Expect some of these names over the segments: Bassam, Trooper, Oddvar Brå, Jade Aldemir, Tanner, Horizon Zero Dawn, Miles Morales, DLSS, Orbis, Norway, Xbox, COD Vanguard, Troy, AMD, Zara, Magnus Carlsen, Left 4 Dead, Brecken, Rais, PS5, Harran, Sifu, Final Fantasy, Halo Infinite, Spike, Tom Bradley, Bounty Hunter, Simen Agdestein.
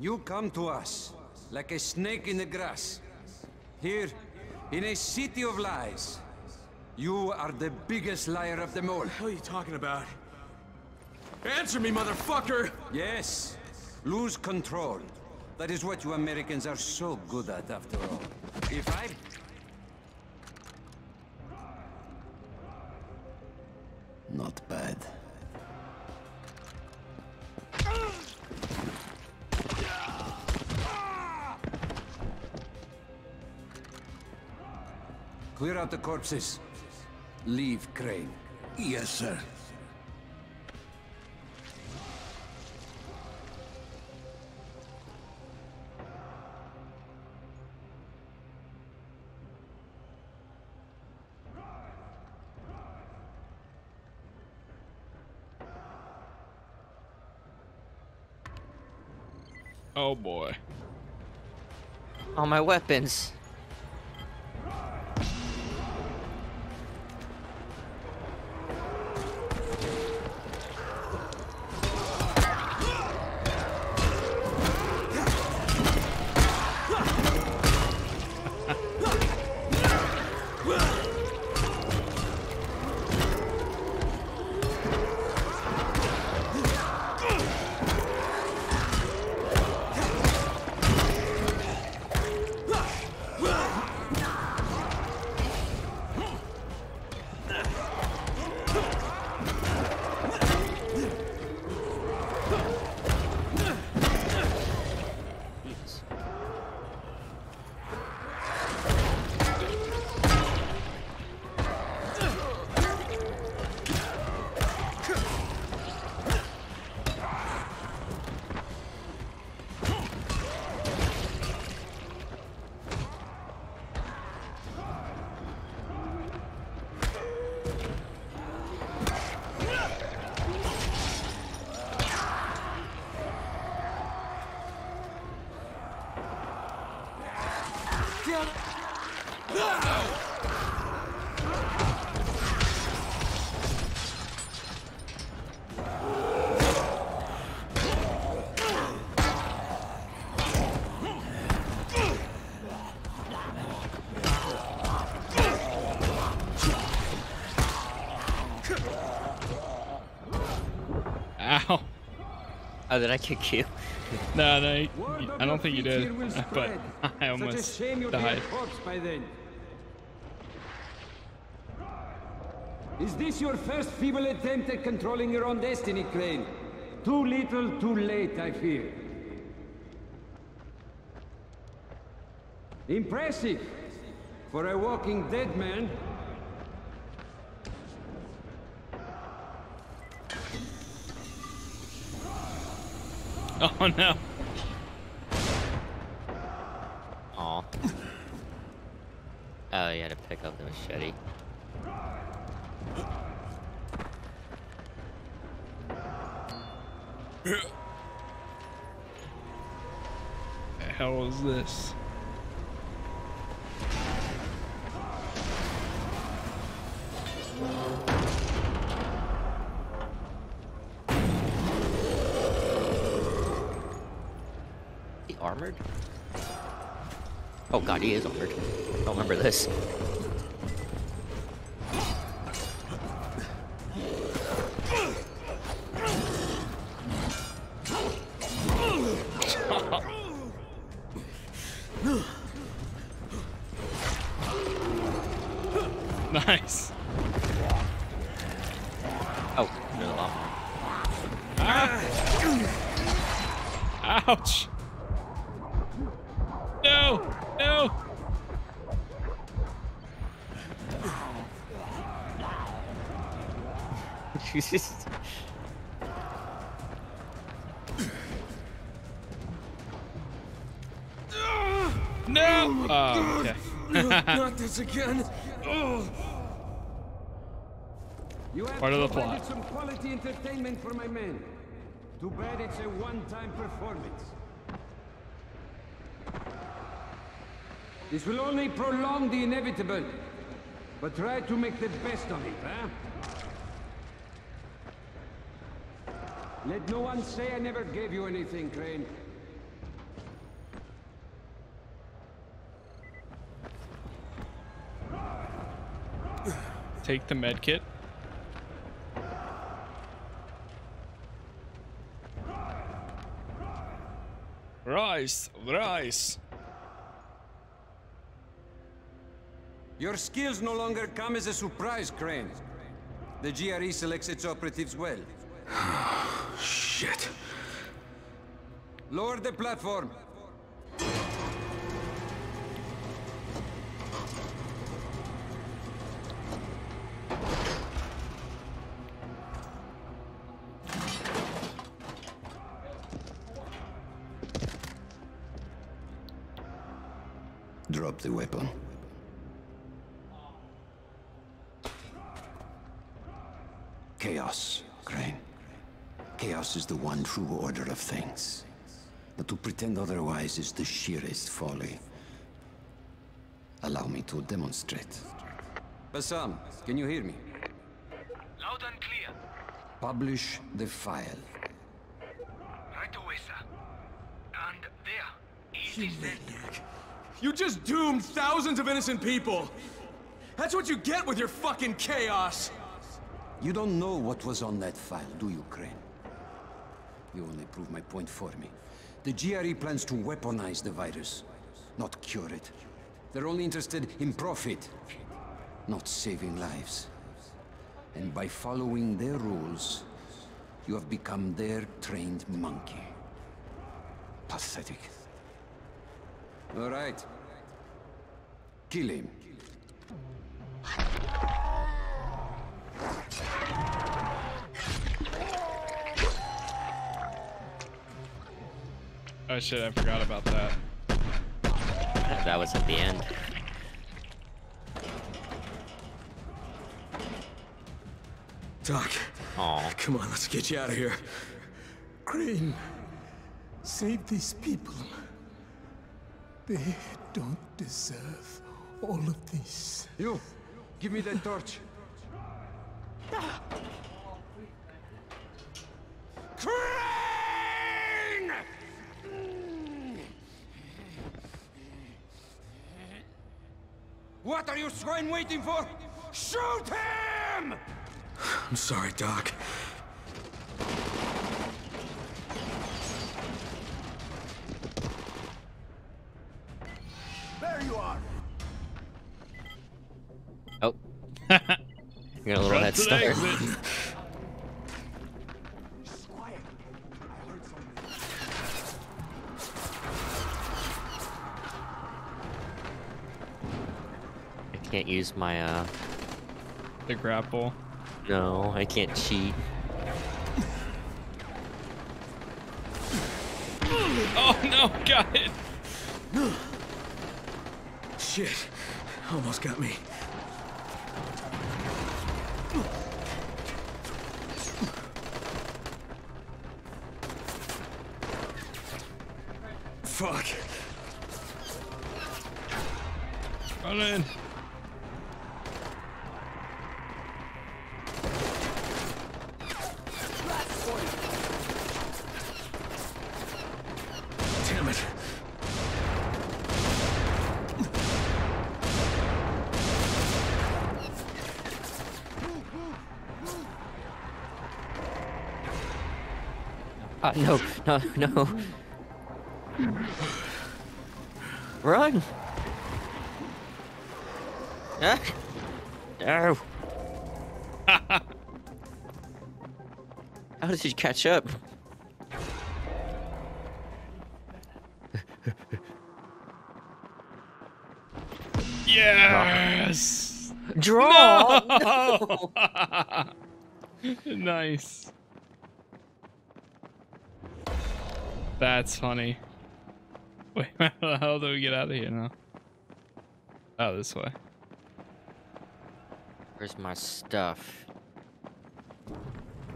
You come to us like a snake in the grass. Here, in a city of lies. You are the biggest liar of them all. What the hell are you talking about? Answer me, motherfucker! Yes. Lose control. That is what you Americans are so good at, after all. If I... Not bad. Clear out the corpses. Leave Crane. Yes, sir. Oh boy. All my weapons. Oh, did I kick you? No, I don't think you did, but I almost died. Is this your first feeble attempt at controlling your own destiny, Crane? Too little, too late, I fear. Impressive for a walking dead man. Oh no. Aw. Oh, you had to pick up the machete. The hell is this? Armored? Oh god, he is armored. I don't remember this. Nice. Oh, there's a lot more. Ah. Ouch. No! Jesus. No! Oh, okay. Not this again. Oh. You have part of the plot. Some quality entertainment for my men. Too bad it's a one-time performance. This will only prolong the inevitable, but try to make the best of it, huh? Let no one say I never gave you anything, Crane. take the med kit. Rais! Rais! Your skills no longer come as a surprise, Crane. The GRE selects its operatives well. Shit. Lower the platform. Drop the weapon. Chaos, Crane. Chaos is the one true order of things. But to pretend otherwise is the sheerest folly. Allow me to demonstrate. Bassam, can you hear me? Loud and clear. Publish the file. Right away, sir. And there, it is Zednik. You just doomed thousands of innocent people! That's what you get with your fucking chaos! You don't know what was on that file, do you, Crane? You only prove my point for me. The GRE plans to weaponize the virus, not cure it. They're only interested in profit, not saving lives. And by following their rules, you have become their trained monkey. Pathetic. All right. Kill him. Oh shit, I forgot about that. That was at the end. Doc. Aw. Come on, let's get you out of here. Crane, save these people. They don't deserve all of this. You, give me that torch. Crane! What are you swine waiting for? Shoot him! I'm sorry, Doc. Oh. You got a little head start. I can't use my the grapple. No, I can't cheat. Oh no, got it. Shit. Almost got me. Fuck. Run in. Damn it. No, no, no. Run! Ah. No! How did you catch up? Yes! Draw! No! No! Nice. That's funny. Wait, how the hell do we get out of here now? Oh, this way. Where's my stuff?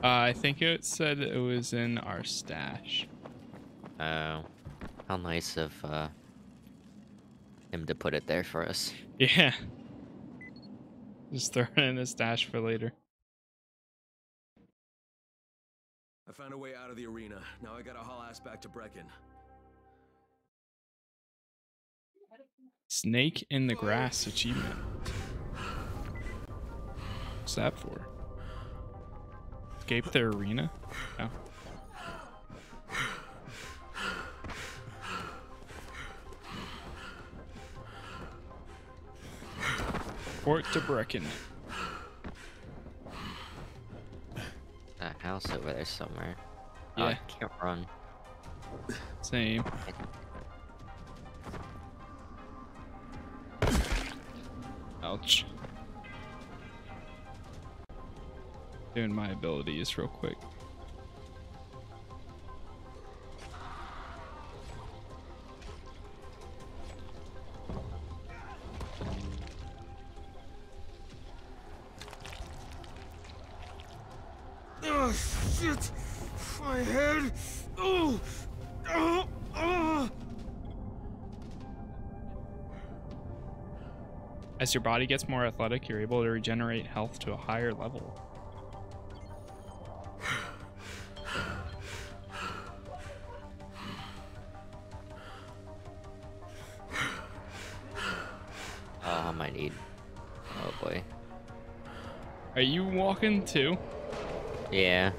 I think it said it was in our stash. Oh. How nice of him to put it there for us. Yeah. Just throw it in the stash for later. I found a way out of the arena. Now I gotta haul ass back to Brecken. Snake in the grass achievement. What's that for? Escape their arena? Oh. Port to Brecken. That house over there somewhere. Yeah. Oh, I can't run. Same. Ouch. Doing my abilities real quick. Oh shit! My head! Oh! Oh! Oh! As your body gets more athletic, you're able to regenerate health to a higher level. Are you walking too? Yeah.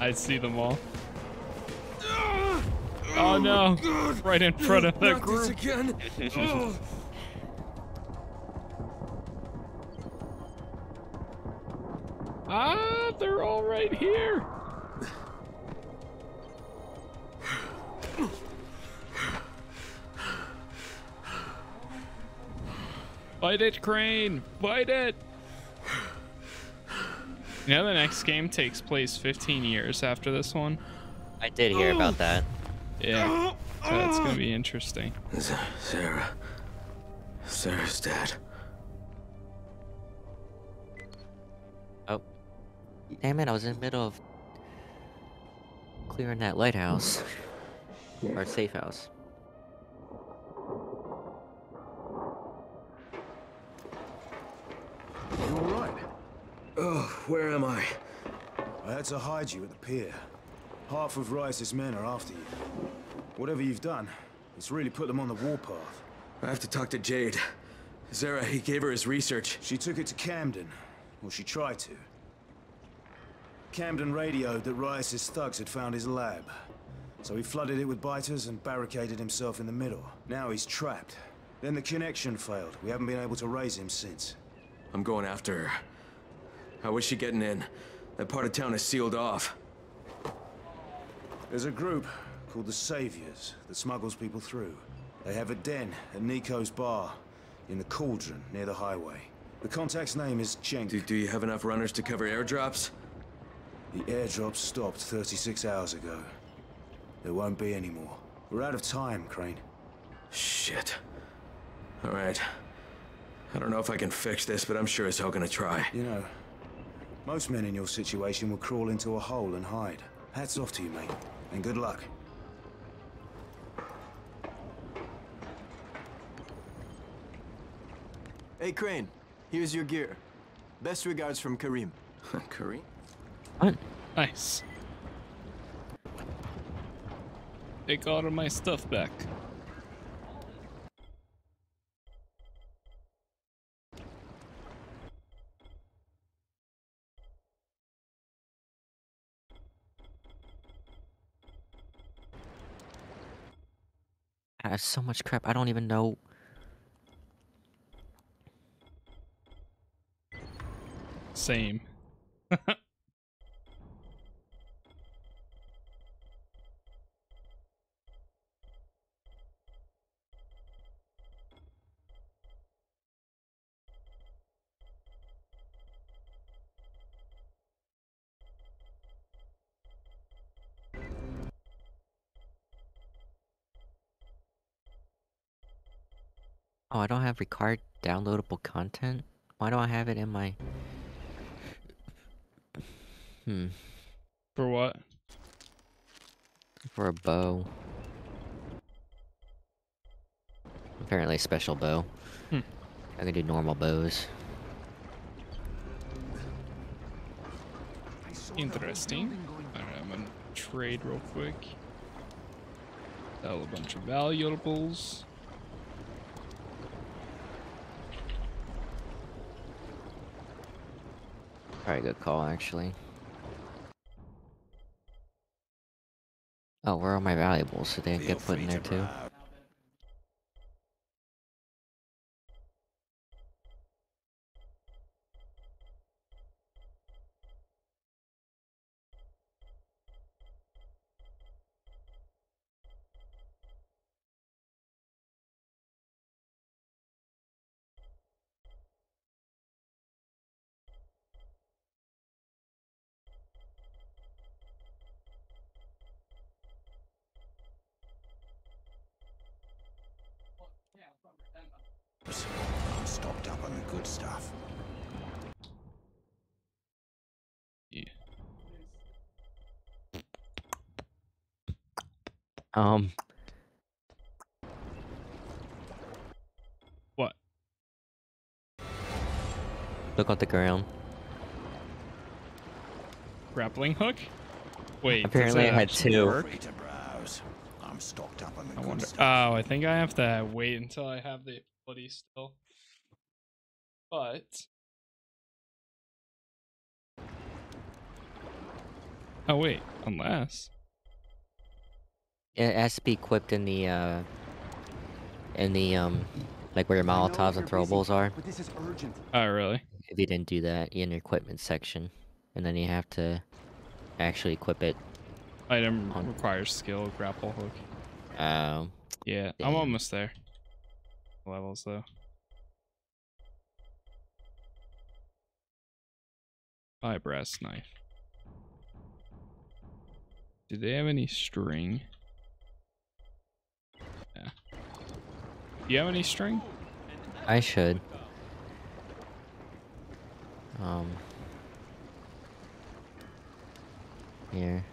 I see them all. Oh no! God. Right in front of that group again. Oh. Ah, they're all right here. Fight it, Crane! Fight it! You know the next game takes place 15 years after this one? I did hear about that. Yeah. So that's gonna be interesting. Zara. Zara's dead. Oh. Damn it, I was in the middle of clearing that lighthouse. Or safe house. Where am I? I had to hide you at the pier. Half of Rice's men are after you. Whatever you've done, it's really put them on the warpath. I have to talk to Jade. Zara, he gave her his research. She took it to Camden. Well, she tried to. Camden radioed that Rice's thugs had found his lab. So he flooded it with biters and barricaded himself in the middle. Now he's trapped. Then the connection failed. We haven't been able to raise him since. I'm going after her. How is she getting in? That part of town is sealed off. There's a group called the Saviors that smuggles people through. They have a den at Nico's bar in the Cauldron near the highway. The contact's name is Cheng. Do you have enough runners to cover airdrops? The airdrop stopped 36 hours ago. There won't be any more. We're out of time, Crane. Shit. All right. I don't know if I can fix this, but I'm sure as hell gonna try. You know, most men in your situation will crawl into a hole and hide. Hats off to you, mate, and good luck. Hey, Crane, here's your gear. Best regards from Kareem. Kareem? What? Nice. Take all of my stuff back. That's so much crap. I don't even know. Same. Oh, I don't have required downloadable content? Why do I have it in my... For what? For a bow. Apparently a special bow. I can do normal bows. Interesting. Alright, I'm gonna trade real quick. Sell a bunch of valuables. Probably a good call, actually. Oh, where are my valuables? Did they get put in there too? Stocked up on the good stuff. Yeah. What? Look on the ground. Grappling hook? Wait. Apparently I had two. I'm stocked up on the good stuff. Oh, I think I have to wait until I have the ability still. But oh wait, unless it has to be equipped in the like where your molotovs and throwables are. But this is urgent. Oh really? If you didn't do that in your equipment section, and then you have to actually equip it. Item requires skill, grapple hook. Oh. Yeah, damn. I'm almost there. Levels though. My brass knife. Do they have any string? Yeah. Do you have any string? I should. Here.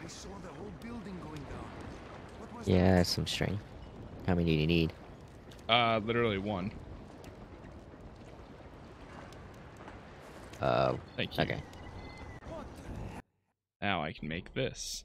I saw the whole building going down. What was yeah, that? Some string. How many do you need? Literally one. Thank you. Okay. Now I can make this.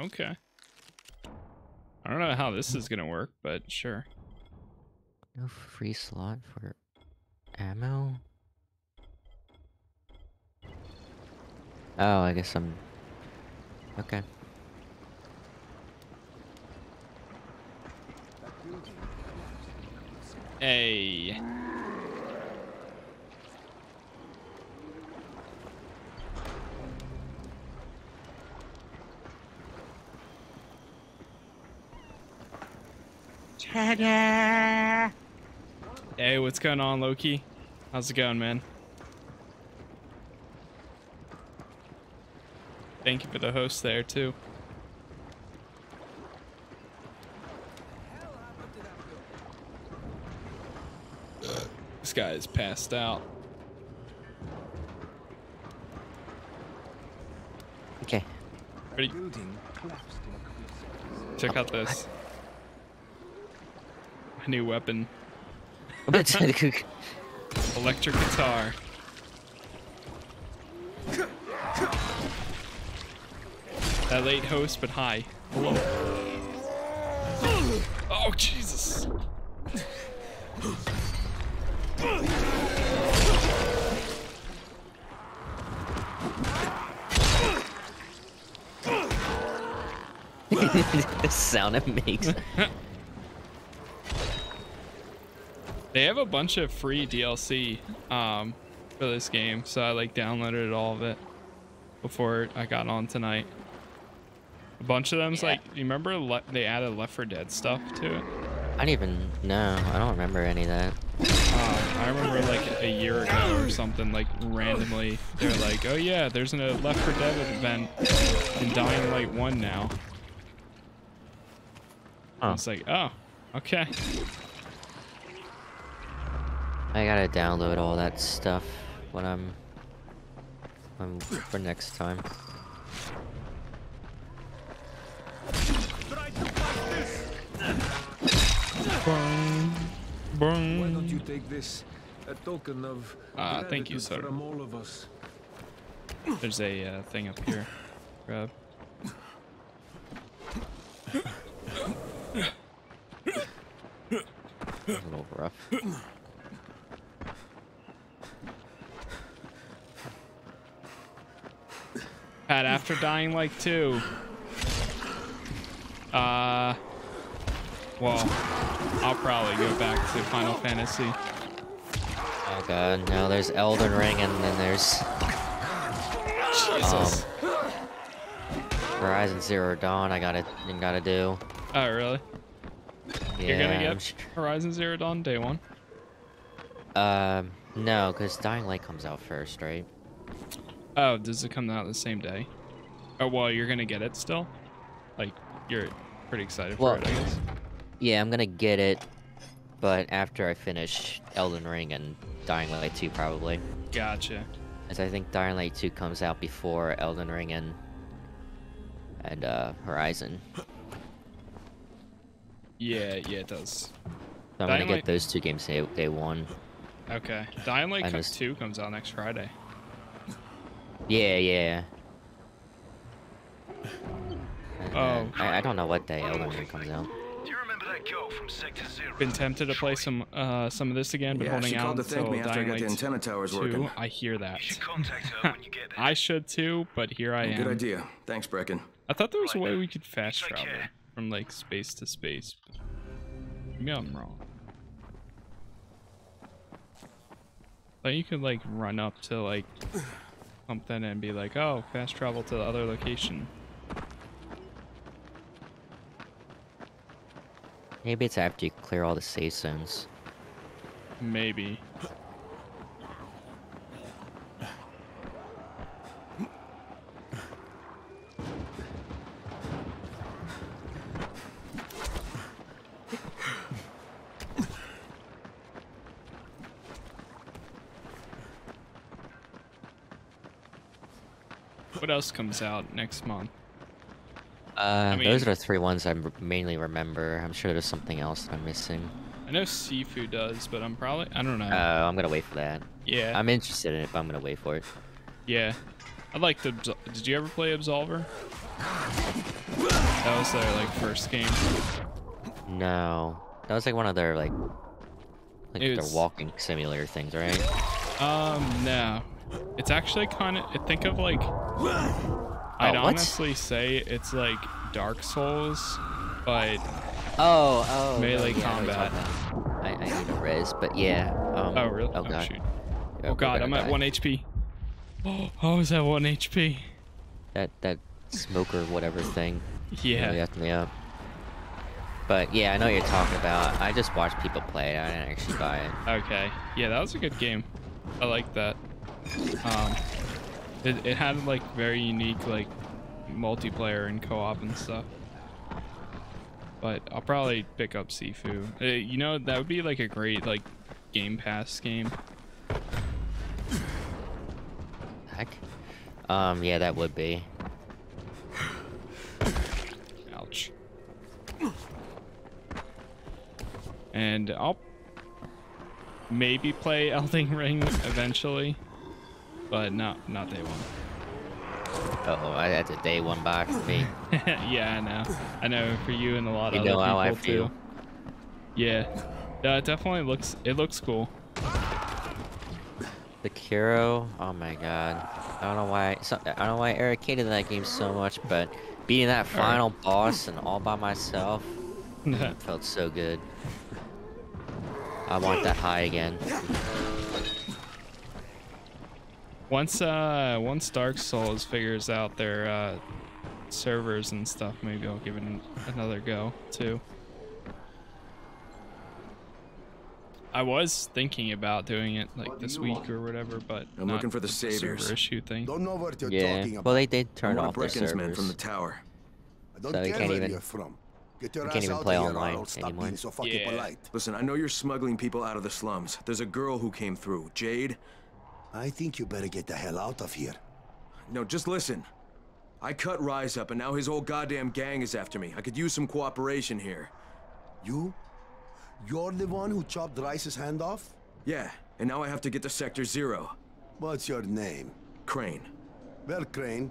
Okay. I don't know how this is gonna work, but sure. No free slot for ammo? Oh, I guess I'm... Okay. Hey. Hey, what's going on, Loki? How's it going, man? Thank you for the host there, too. This guy is passed out. Okay. Ready? Check out this. New weapon. Electric guitar. That late host, but hi. Hello. Oh, Jesus. The sound it makes. They have a bunch of free DLC for this game, so I like downloaded all of it before I got on tonight. A bunch of them's like, you remember they added Left 4 Dead stuff to it? I don't even know. I don't remember any of that. I remember like a year ago or something, like randomly they're like, oh yeah, there's a Left 4 Dead event in Dying Light 1 now. Huh. It's like, oh, Okay. I gotta download all that stuff when I'm for next time. Why don't you take this? A token of thank you, sir. From all of us. There's a thing up here. Grab. A little rough. Pat, after Dying Light 2. Well, I'll probably go back to Final Fantasy. Oh god, no, there's Elden Ring and then there's Jesus. Horizon Zero Dawn I gotta do. Oh really? Yeah, you're gonna get Horizon Zero Dawn day one? No, because Dying Light comes out first, right? Oh, does it come out the same day? Oh well, you're gonna get it still? Like, you're pretty excited for it, I guess. Yeah, I'm gonna get it, but after I finish Elden Ring and Dying Light 2 probably. Gotcha. As I think Dying Light 2 comes out before Elden Ring and Horizon. Yeah, it does. So I'm gonna get those two games day one. Okay. Dying Light 2 comes out next Friday. Yeah. Oh. I don't know what day Elden Ring comes out. Been tempted to play some of this again, but holding out until Dying Light 2. I hear that. I should too, but here I am. Good idea. Thanks, Brecken. I thought there was a way we could fast travel from like space to space. Maybe I'm wrong. But you could like run up to like something and be like, oh, fast travel to the other location. Maybe it's after you clear all the safe zones. Maybe. What else comes out next month? Those are the three ones I mainly remember. I'm sure there's something else that I'm missing. I know Sifu does, but I don't know. I'm gonna wait for that. Yeah. I'm interested in it, but I'm gonna wait for it. Yeah. I'd like to. Did you ever play Absolver? That was their like first game. No. That was like one of their like their walking simulator things, right? No. It's actually kind of. Think of like. I'd honestly say it's like Dark Souls, but melee combat. I need a res, but yeah. Oh really? Oh god! Shoot. Oh god! I'm at 1 HP. Oh, is that 1 HP? That smoker whatever thing. Yeah. Really effed me up. But yeah, I know what you're talking about. I just watched people play it. I didn't actually buy it. Okay. Yeah, that was a good game. I like that. It had like very unique like multiplayer and co-op and stuff, but I'll probably pick up Sifu. You know, that would be like a great like Game Pass game. Heck, yeah, that would be. Ouch. And I'll maybe play Elden Ring eventually. But not day one. Uh-oh, that's a day one box for me. Yeah, I know. I know for you and a lot of other people too. Yeah. It definitely looks cool. Sekiro, oh my god. I don't know why I irritated that game so much, but beating that final boss and all by myself felt so good. I want that high again. Once Dark Souls figures out their servers and stuff, maybe I'll give it another go too. I was thinking about doing it like this week or whatever, but I'm looking for the saviors issue thing. Don't know what you're talking about. Well, they did turn off their servers from the tower. I don't care where you're from. You can't even play online anymore. Listen, I know you're smuggling people out of the slums. There's a girl who came through, Jade. I think you better get the hell out of here. No, just listen. I cut Rais up, and now his whole goddamn gang is after me. I could use some cooperation here. You? You're the one who chopped Rice's hand off? Yeah, and now I have to get to Sector Zero. What's your name? Crane. Well, Crane,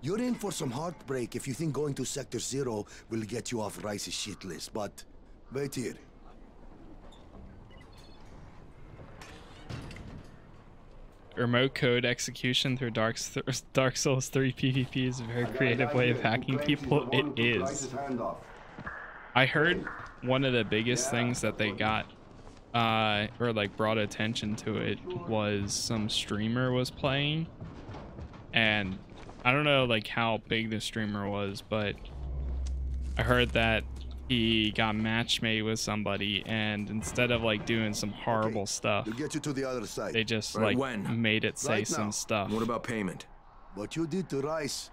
you're in for some heartbreak if you think going to Sector Zero will get you off Rice's shit list, but wait here. Remote code execution through Dark Souls 3 PvP is a very creative way of hacking people. It is. I heard one of the biggest things that they got, or like brought attention to it, was some streamer was playing, and I don't know like how big the streamer was, but I heard that he got matchmade with somebody, and instead of like doing some horrible stuff, we'll get you to the other side. They just made it say some stuff. What about payment? What you did to Rice,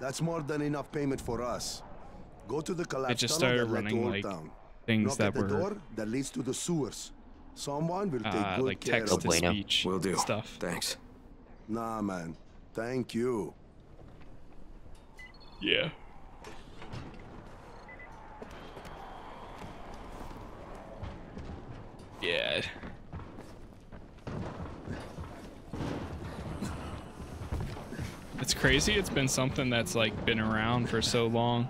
that's more than enough payment for us. Go to the collapse. It just started running like things that were door that leads to the sewers. Someone will take good like text to speech stuff. Thanks. Nah, man. Thank you. Yeah. Yeah. It's crazy. It's been something that's like been around for so long.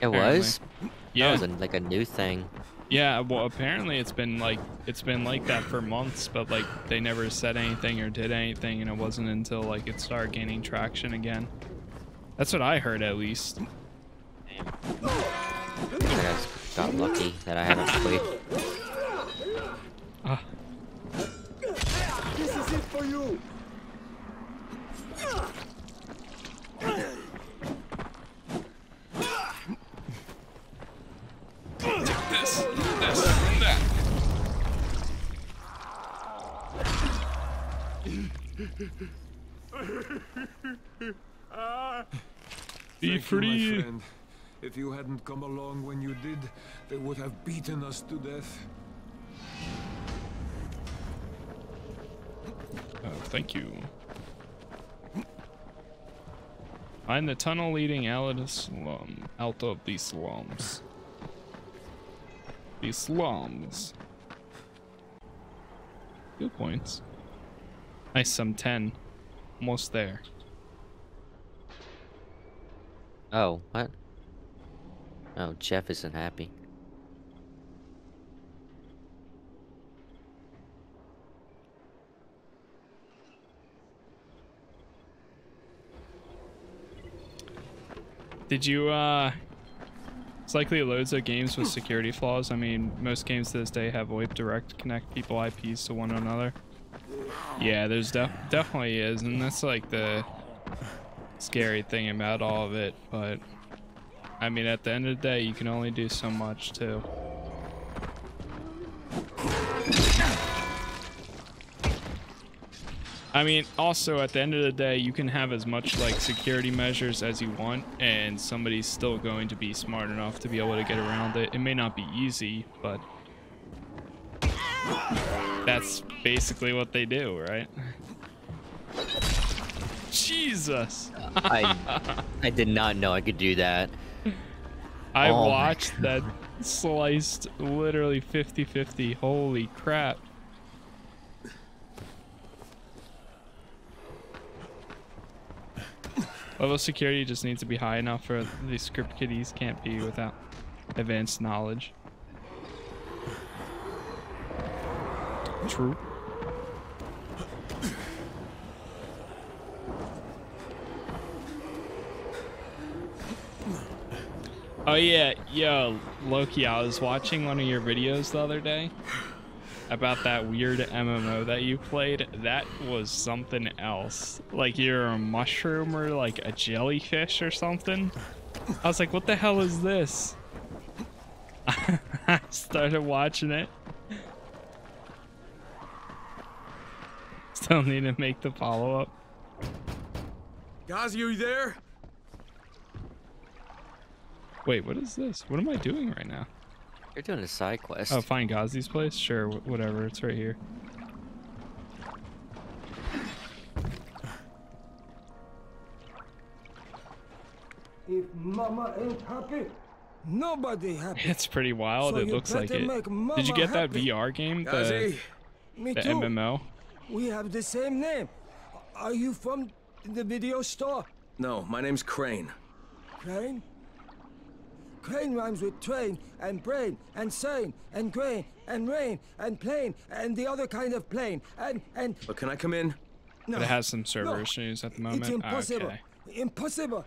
It was? Yeah. That was like a new thing. Yeah, well, apparently it's been like that for months, but like they never said anything or did anything, and it wasn't until like it started gaining traction again. That's what I heard, at least. Damn. Got lucky that I haven't played. This is it for you. Take this, and that. Be free, my friend. If you hadn't come along when you did, they would have beaten us to death. Oh, thank you. Find the tunnel leading out of these slums. These slums. Good points. Nice, some 10. Almost there. Oh, what? Oh, Jeff isn't happy. Did you, it's likely loads of games with security flaws. I mean, most games to this day have VoIP direct connect people IPs to one another. Yeah, there's definitely is, and that's like the scary thing about all of it, but I mean, at the end of the day, you can only do so much, too. I mean, also, at the end of the day, you can have as much, like, security measures as you want, and somebody's still going to be smart enough to be able to get around it. It may not be easy, but that's basically what they do, right? Jesus! I did not know I could do that. I watched that sliced literally 50-50. Holy crap. Level security just needs to be high enough for the script kiddies can't be without advanced knowledge. True. Oh yeah, yo, Loki, I was watching one of your videos the other day about that weird MMO that you played. That was something else. Like you're a mushroom or like a jellyfish or something. I was like, what the hell is this? I started watching it. Still need to make the follow-up. Ghazi, are you there? Wait, what is this? What am I doing right now? You're doing a side quest. Oh, find Ghazi's place? Sure, whatever. It's right here. If Mama ain't happy, nobody happy. It's pretty wild. So it looks like it. Did you get that happy VR game? The MMO? We have the same name. Are you from the video store? No, my name's Crane. Crane? Crane rhymes with train and brain and sane and grain and rain and plane and the other kind of plane and... But can I come in? No. It has some server issues at the moment. It's impossible. Okay. Impossible.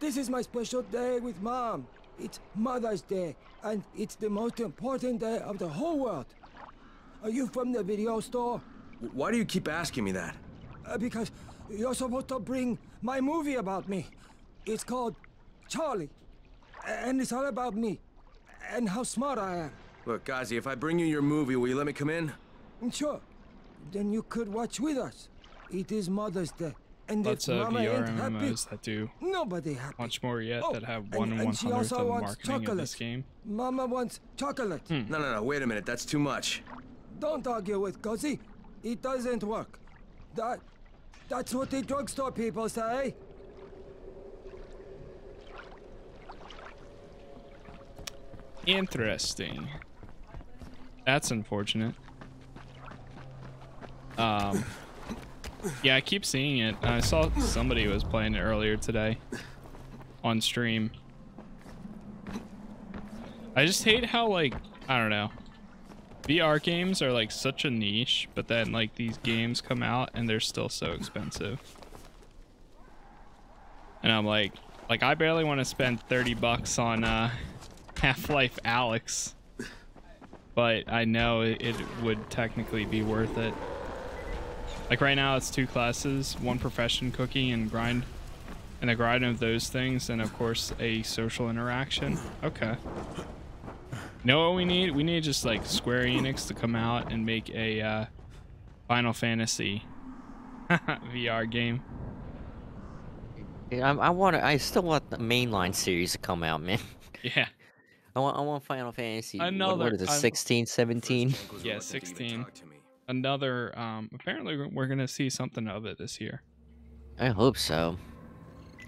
This is my special day with Mom. It's Mother's Day and it's the most important day of the whole world. Are you from the video store? Why do you keep asking me that? Because you're supposed to bring my movie about me. It's called Charlie. And it's all about me, and how smart I am. Look, Ghazi, if I bring you your movie, will you let me come in? Sure. Then you could watch with us. It is Mother's Day, and lots if Mama ain't happy, that do nobody happy. Much more yet that have one she also of wants marketing chocolate. In this game. Mama wants chocolate. No, wait a minute. That's too much. Don't argue with Ghazi. It doesn't work. That's what the drugstore people say. Interesting. That's unfortunate. Yeah, I keep seeing it. I saw somebody was playing it earlier today on stream. I just hate how, like, I don't know. VR games are like such a niche, but then like these games come out and they're still so expensive. And I'm like I barely want to spend $30 on Half-Life Alyx, but I know it would technically be worth it. Like right now it's 2 classes, 1 profession, cooking and grind, and the grind of those things, and of course a social interaction. Okay, you know what we need? We need just like Square Enix to come out and make a Final Fantasy VR game. Yeah, I still want the mainline series to come out, man. Yeah, I want Final Fantasy. Another, what is it, 16, 17? Yeah, 16. Another, apparently we're going to see something of it this year. I hope so.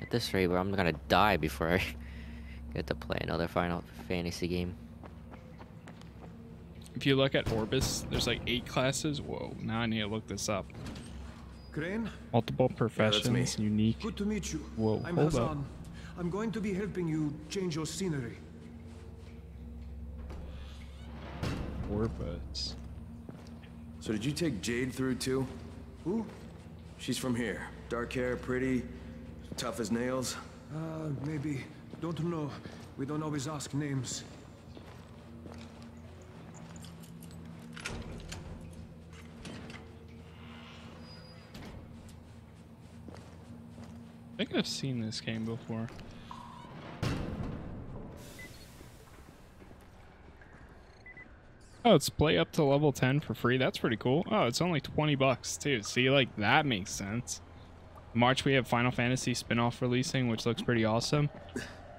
At this rate, I'm going to die before I get to play another Final Fantasy game. If you look at Orbis, there's like 8 classes. Whoa, now I need to look this up. Crane? Multiple professions, yeah, unique. Good to meet you. Whoa, I'm hold up. I'm going to be helping you change your scenery. Orbits. So did you take Jade through too? Who? She's from here. Dark hair, pretty, tough as nails. Maybe. Don't know. We don't always ask names. I think I've seen this game before. Oh, it's play up to level 10 for free. That's pretty cool. Oh, it's only $20 too. See, like that makes sense. In March we have Final Fantasy spin-off releasing, which looks pretty awesome.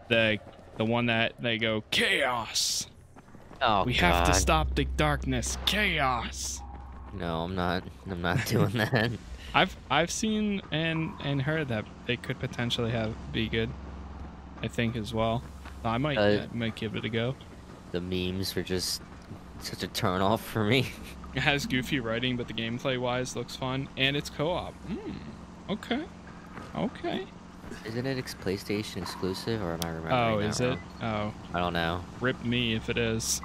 The one that they go chaos. Oh, we have to stop the darkness. Chaos. No, I'm not doing that. I've seen and heard that they could potentially be good. I think as well. I might give it a go. The memes were just such a turn off for me. It has goofy writing, but the gameplay wise looks fun, and it's co-op. Okay. Isn't it PlayStation exclusive, or am I remembering? Oh, is it? Oh, I don't know. Rip me if it is.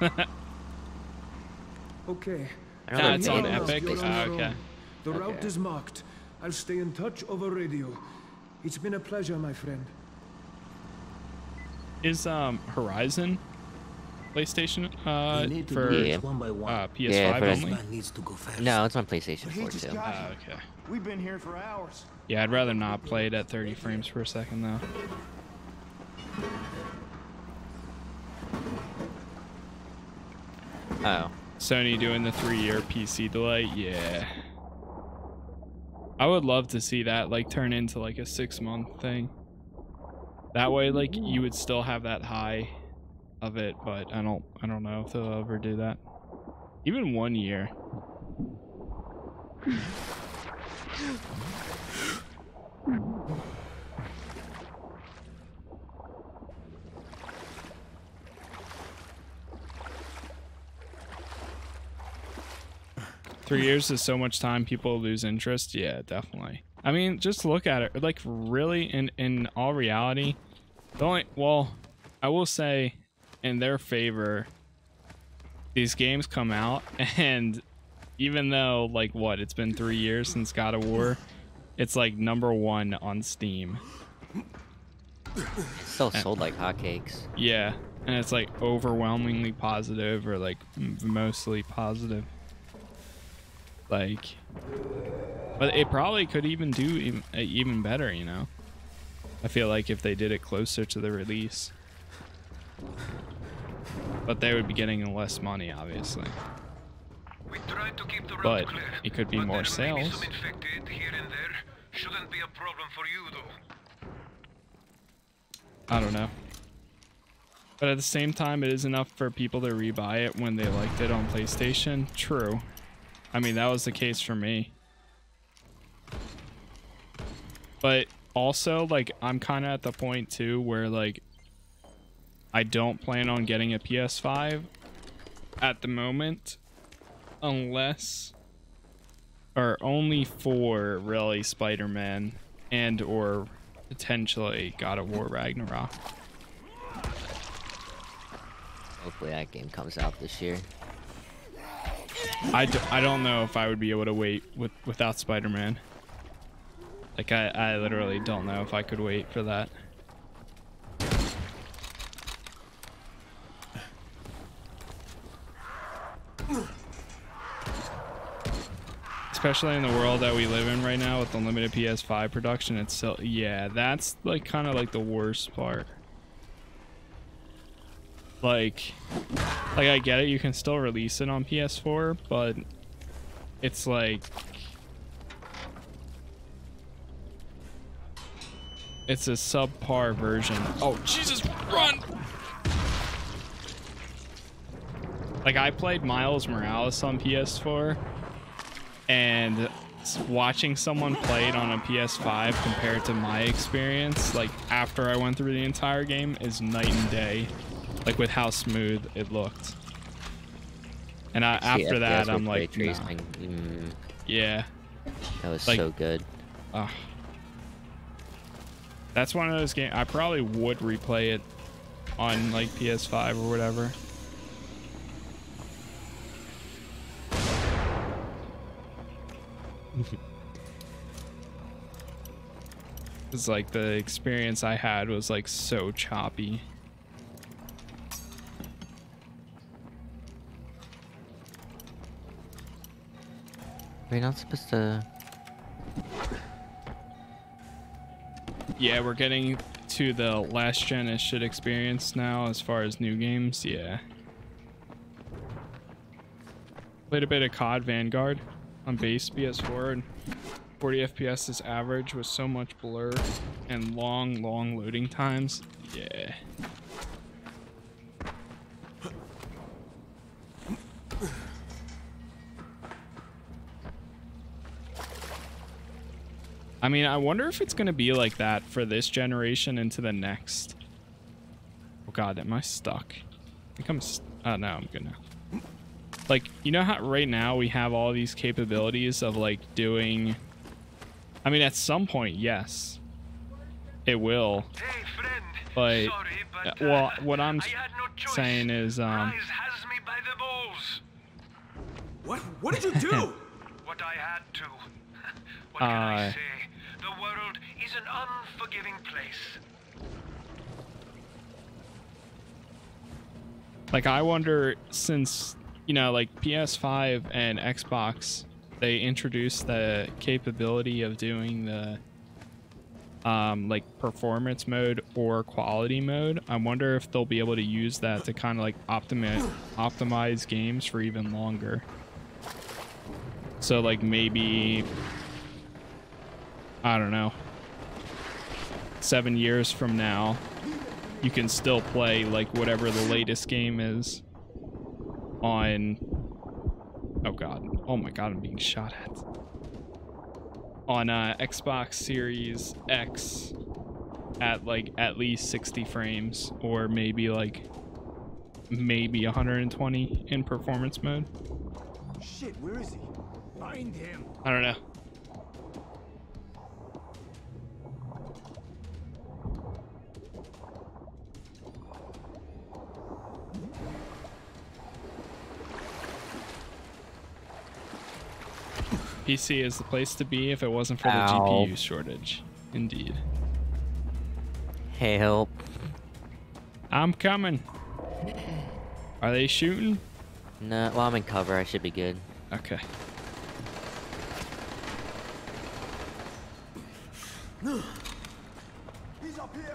Okay. No, it's on Epic. Okay. The route is marked. I'll stay in touch over radio. It's been a pleasure, my friend. Is Horizon PlayStation for one by one. PS5 only? No, it's on PlayStation 4 too. Okay. We've been here for hours. Yeah, I'd rather not play it at 30 frames per second though. Oh. Sony doing the 3-year PC delay. Yeah. I would love to see that like turn into like a 6-month thing. That way, like, you would still have that high of it, but I don't know if they'll ever do that. Even 1 year. Years is so much time, people lose interest. Yeah, definitely. I mean, just look at it, like, really, in all reality, the only, well, I will say in their favor, these games come out, and even though, like, what, it's been 3 years since God of War, it's like #1 on Steam. It's still sold like hotcakes. Yeah, and it's like overwhelmingly positive, or like mostly positive. Like, but it probably could even do even better, you know? I feel like if they did it closer to the release. But they would be getting less money, obviously. We tried to keep the road but clear, it could be more sales. Some infected here and there. Shouldn't be a problem for you, though. I don't know. But at the same time, it is enough for people to rebuy it when they liked it on PlayStation. True. I mean, that was the case for me. But also, like, I'm kind of at the point, too, where, like, I don't plan on getting a PS5 at the moment, unless, or only for, really, Spider-Man and or potentially God of War Ragnarok. Hopefully that game comes out this year. I don't know if I would be able to wait without Spider-Man. Like, I literally don't know if I could wait for that. Especially in the world that we live in right now with unlimited PS5 production, it's still, yeah, that's like kind of like the worst part. Like I get it, you can still release it on PS4, but it's like, it's a subpar version. Oh, Jesus, run! Like, I played Miles Morales on PS4, and watching someone play it on a PS5 compared to my experience, like, after I went through the entire game, is night and day. Like, with how smooth it looked. And I, after that, I'm like, nah. Mm. Yeah. That was like, so good. That's one of those games. I probably would replay it on, like, PS5 or whatever. It's like the experience I had was, like, so choppy. We're not supposed to. Yeah, we're getting to the last gen as shit experience now as far as new games. Yeah. Played a bit of COD Vanguard on base PS4, and 40 FPS is average with so much blur and long loading times. Yeah. I mean, I wonder if it's going to be like that for this generation into the next. Oh, God, am I stuck? I think I'm no, I'm good now. Like, you know how right now we have all these capabilities of, like, doing... I mean, at some point, yes, it will. Hey, friend. But, sorry, but well, what I'm no saying is... Rais has me by the balls. What did you do? What I had to. What can I say? The world is an unforgiving place. Like, I wonder, since, you know, like, PS5 and Xbox, they introduced the capability of doing the like, performance mode or quality mode. I wonder if they'll be able to use that to kind of, like, optimize games for even longer. So, like, maybe, I don't know, 7 years from now, you can still play like whatever the latest game is on, oh God, oh my God, I'm being shot at, on Xbox Series X at like at least 60 frames or maybe like maybe 120 in performance mode. Shit, where is he? Find him. I don't know. PC is the place to be if it wasn't for the GPU shortage. Indeed. Help. I'm coming. Are they shooting? No, well, I'm in cover. I should be good. Okay. He's up here.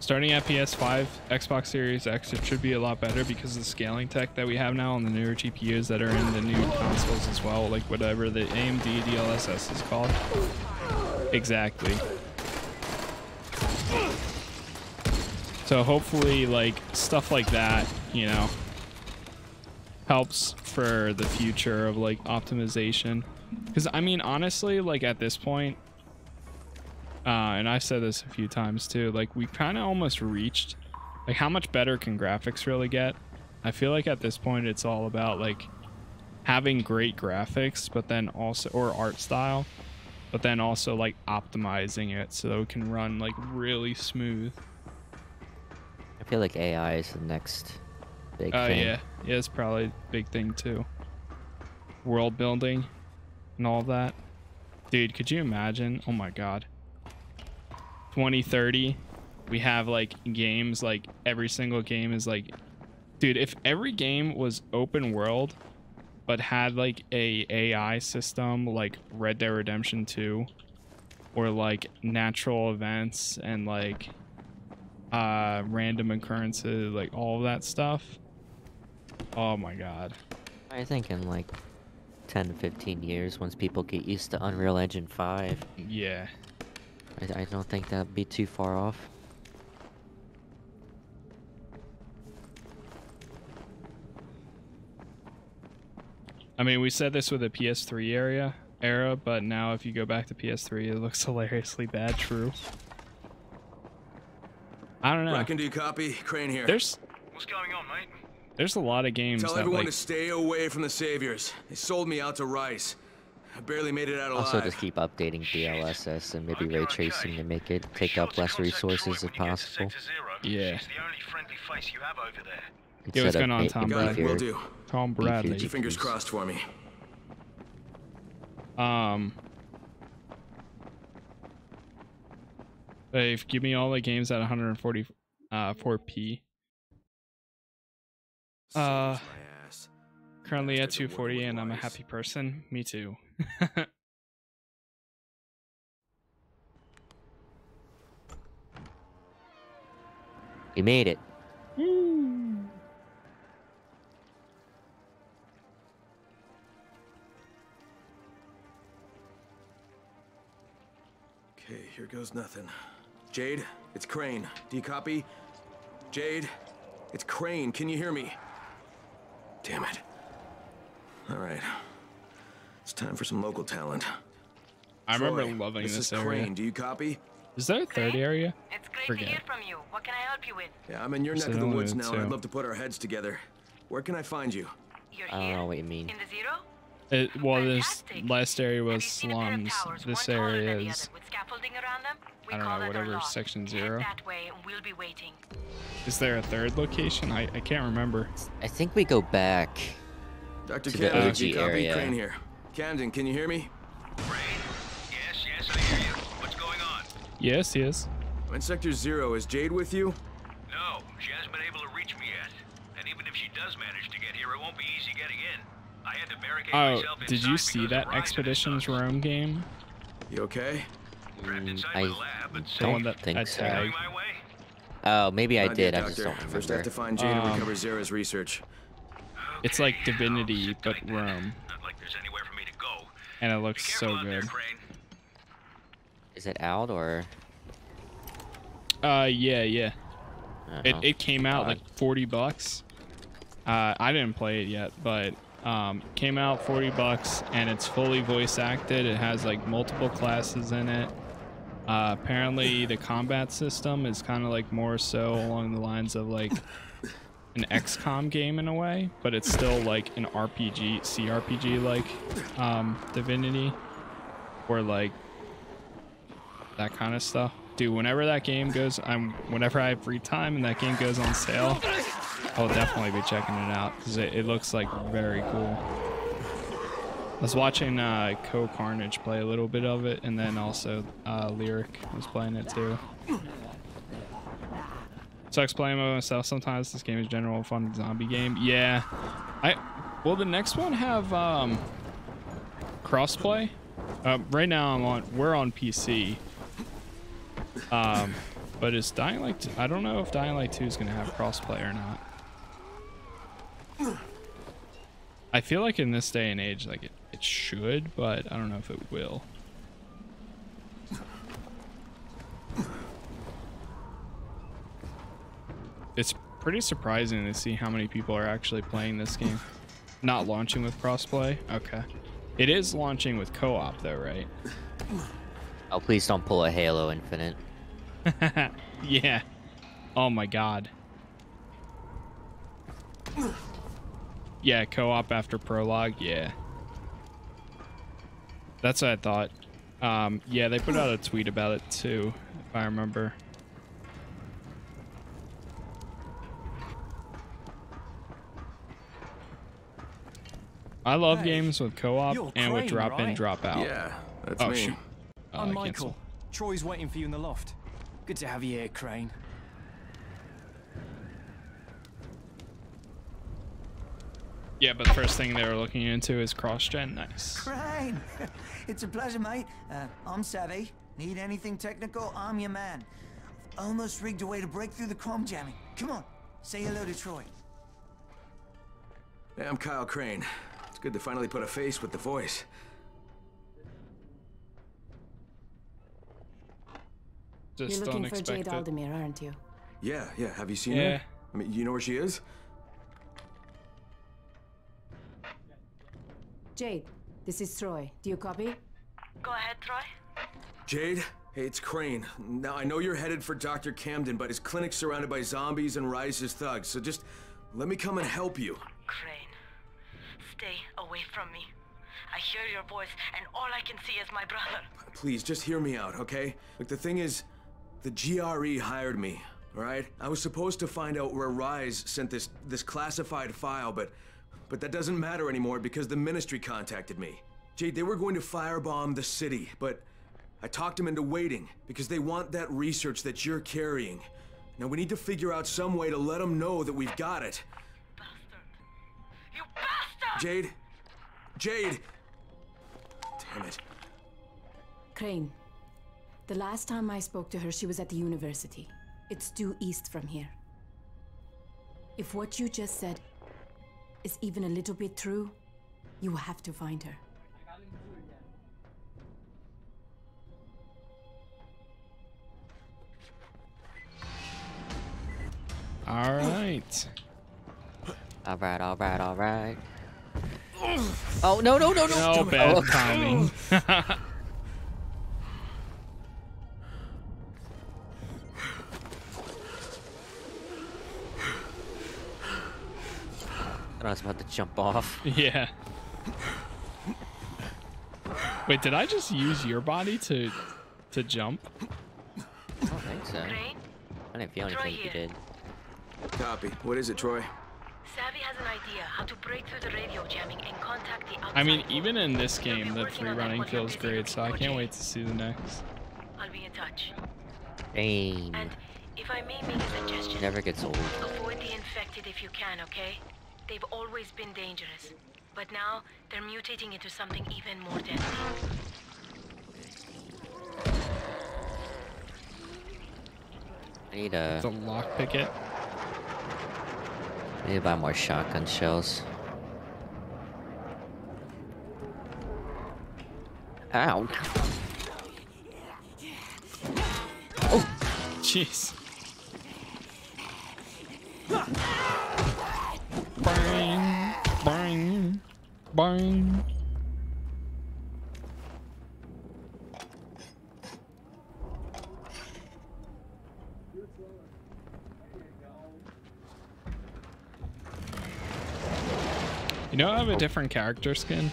Starting at PS5, Xbox Series X, it should be a lot better because of the scaling tech that we have now on the newer GPUs that are in the new consoles as well, like whatever the AMD DLSS is called. Exactly. So hopefully like stuff like that, you know, helps for the future of like optimization. Because I mean, honestly, like at this point, and I've said this a few times too, like we kind of almost reached, like how much better can graphics really get? I feel like at this point it's all about like having great graphics, but then also, or art style, but then also like optimizing it so it can run like really smooth. I feel like AI is the next big thing. Oh yeah, yeah, it's probably a big thing too. World building and all that. Dude, could you imagine? Oh my God. 2030 we have like games, like every single game is like, dude, if every game was open world but had like a AI system like Red Dead Redemption 2 or like natural events and like random occurrences, like all of that stuff, oh my God. I think in like 10 to 15 years once people get used to Unreal Engine 5, yeah, I don't think that'd be too far off. I mean, we said this with the PS3 era, but now if you go back to PS3, it looks hilariously bad. True. I don't know. Brecken, do you copy? Crane here. There's. What's going on, mate? There's a lot of games. Tell everyone like, to stay away from the saviors. They sold me out to Rice. I barely made it out alive. Also, just keep updating DLSS and maybe ray tracing to make it take up less resources if possible. Yeah. It was going on, Tom Bradley. Will do. Tom Bradley. Keep your fingers crossed for me. They've give me all the games at 144p. Currently at 240, and I'm a happy person. Me too. We made it. Woo. Okay, here goes nothing. Jade, it's Crane. Do you copy? Jade, it's Crane. Can you hear me? Damn it. All right. It's time for some local talent. I remember Troy, loving this area. Crane. Do you copy? Is that a third area? It's great to hear from you. What can I help you with? Yeah, I'm in your neck of the woods now, and I'd love to put our heads together. Where can I find you? I don't know what you mean. In the zero? Well, this last area was slums. This area is, I don't know, whatever, section zero. Is there a third location? I can't remember. I think we go back. Dr. Camden, do you copy? Crane here. Camden, can you hear me? Crane? Yes, yes, I hear you. What's going on? Yes, yes. I'm in Sector Zero. Is Jade with you? No, she hasn't been able to reach me yet. And even if she does manage to get here, it won't be easy getting in. I had to barricade myself inside. Oh, did you see that Expeditions Rome game? You okay? I don't think so. Oh, maybe I did. I just don't remember. First, I have to find Jade and recover Zara's research. It's like Divinity, but Rome. Not like there's anywhere for me to go. And it looks so good. Is it out or? Yeah. It came out like $40. I didn't play it yet, but came out $40 and it's fully voice acted. It has like multiple classes in it. Apparently the combat system is kind of like more so along the lines of like an XCOM game in a way, but it's still like an RPG, CRPG like Divinity or like that kind of stuff. Dude, whenever that game goes, whenever I have free time and that game goes on sale, I'll definitely be checking it out because it looks like very cool. I was watching Co Carnage play a little bit of it, and then also Lyric was playing it too. Sucks playing by myself sometimes. This game is general fun zombie game. Yeah, will the next one have crossplay? Right now we're on PC. But is Dying Light 2, I don't know if Dying Light 2 is going to have crossplay or not. I feel like in this day and age, like it should, but I don't know if it will. It's pretty surprising to see how many people are actually playing this game. Not launching with crossplay? Okay. It is launching with co-op though, right? Oh, please don't pull a Halo Infinite. Yeah. Oh my god. Yeah, co-op after prologue. Yeah. That's what I thought. Yeah, they put out a tweet about it too, if I remember. I love games with co-op and with drop in, drop out. Yeah, that's me. Shoot. I'm Michael. Troy's waiting for you in the loft. Good to have you here, Crane. Yeah, but the first thing they were looking into is cross-gen. Nice. Crane! It's a pleasure, mate. I'm savvy. Need anything technical? I'm your man. Almost rigged a way to break through the crom jamming. Come on, say hello to Troy. Hey, I'm Kyle Crane. It's good to finally put a face with the voice. Just you're looking for Jade Aldemir, aren't you? Yeah. Have you seen her? I mean, you know where she is? Jade, this is Troy. Do you copy? Go ahead, Troy. Jade, hey, it's Crane. Now, I know you're headed for Dr. Camden, but his clinic's surrounded by zombies and Rice's thugs, so just let me come and help you. Crane, stay away from me. I hear your voice, and all I can see is my brother. Please, just hear me out, okay? Look, the thing is, the GRE hired me, all right? I was supposed to find out where Rais sent this classified file, but that doesn't matter anymore because the ministry contacted me. Jade, they were going to firebomb the city, but I talked them into waiting because they want that research that you're carrying. Now, we need to figure out some way to let them know that we've got it. You bastard! Jade! Damn it. Crane, the last time I spoke to her, she was at the university. It's due east from here. If what you just said is even a little bit true, you have to find her. All right. Oh, no. No, bad timing. I was about to jump off. Yeah. Wait, did I just use your body to jump? I don't think so. I didn't feel anything you did. Copy. What is it, Troy? Savvy has an idea how to break through the radio jamming and contact the outside. I mean, even in this game, the free running feels great, so I can't wait to see the next. I'll be in touch. Dang. And if I may make a suggestion, never gets old. Avoid the infected if you can, okay? They've always been dangerous, but now they're mutating into something even more deadly. I need a lock picket. I need to buy more shotgun shells. Ow. Oh, Jeez. Bang, bang, bang. You know I have a different character skin?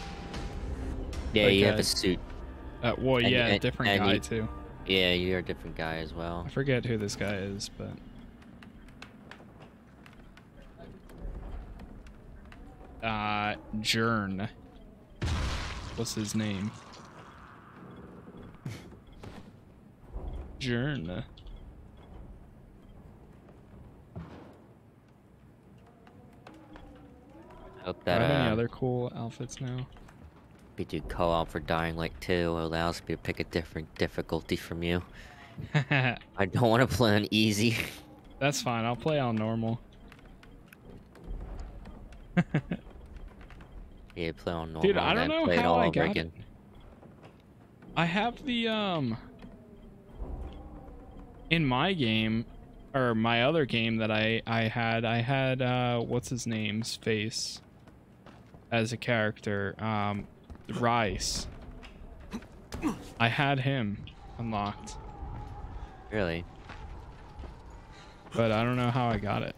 Yeah, like you have a suit. Well, and, yeah, different guy too. Yeah, you're a different guy as well. I forget who this guy is, but... Jern. What's his name? Jern. Hope that, any other cool outfits now? We do co-op for Dying Light 2. It allows me to pick a different difficulty from you. I don't want to play on easy. That's fine. I'll play on normal. Yeah, play on normal. Dude, I don't know how I got it. I have the in my game, or my other game that I had what's his name's face as a character, Rice. I had him unlocked. Really? But I don't know how I got it.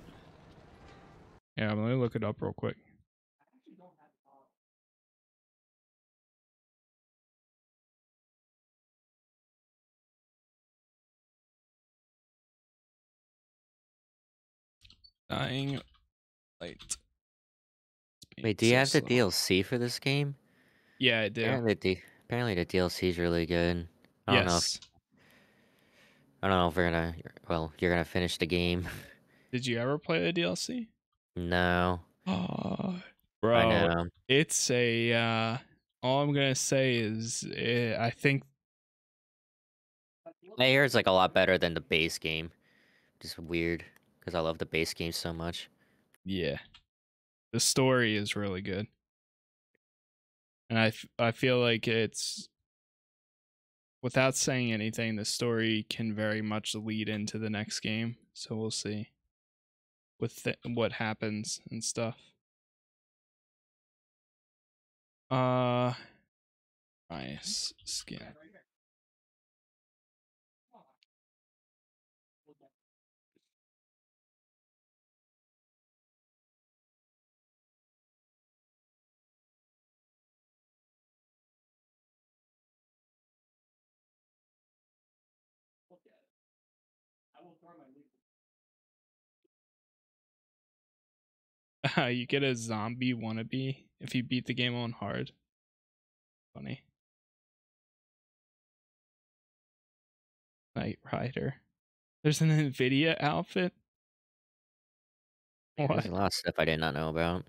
Yeah, let me look it up real quick. Dying Light. Wait, do you have the DLC for this game? Yeah, I do. Apparently the DLC is really good. I don't know if we're gonna... Well, you're gonna finish the game. Did you ever play the DLC? No. Oh, bro, I know. It's a... all I'm gonna say is... I think... I hear it's like a lot better than the base game. Just weird. Because I love the base game so much. Yeah. The story is really good. And I feel like it's, without saying anything, the story can very much lead into the next game. So we'll see with what happens and stuff. Nice skin. You get a zombie wannabe if you beat the game on hard. Funny. Knight Rider. There's an NVIDIA outfit? What? There's a lot of stuff I did not know about.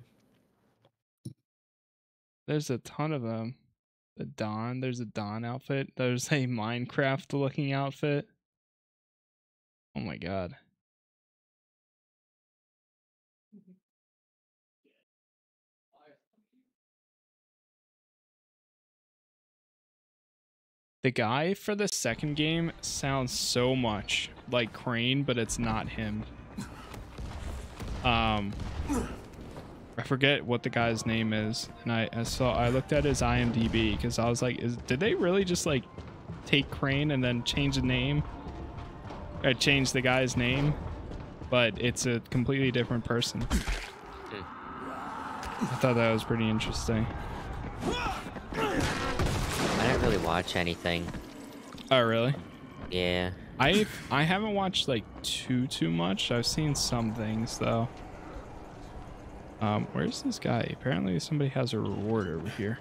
There's a ton of them. The Dawn. There's a Dawn outfit. There's a Minecraft looking outfit. Oh my god. The guy for the second game sounds so much like Crane, but it's not him. I forget what the guy's name is, and I looked at his IMDb because I was like, did they really just like take Crane and then change the name? I changed the guy's name, but it's a completely different person. I thought that was pretty interesting. I didn't really watch anything. Oh, really? Yeah. I haven't watched like too much. I've seen some things though. Where's this guy? Apparently somebody has a reward over here.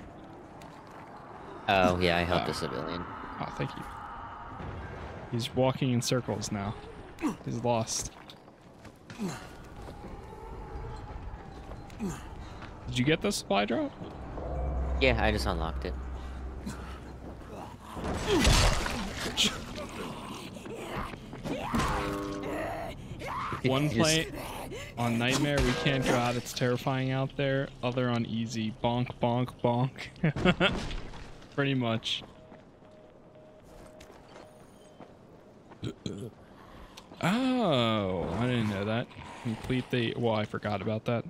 Oh yeah, I helped a civilian. Oh, thank you. He's walking in circles now. He's lost. Did you get the supply drop? Yeah, I just unlocked it. One play on Nightmare, we can't go out, it's terrifying out there. Other on easy, bonk, bonk, bonk. Pretty much. Oh, I didn't know that. Complete the... Well, I forgot about that.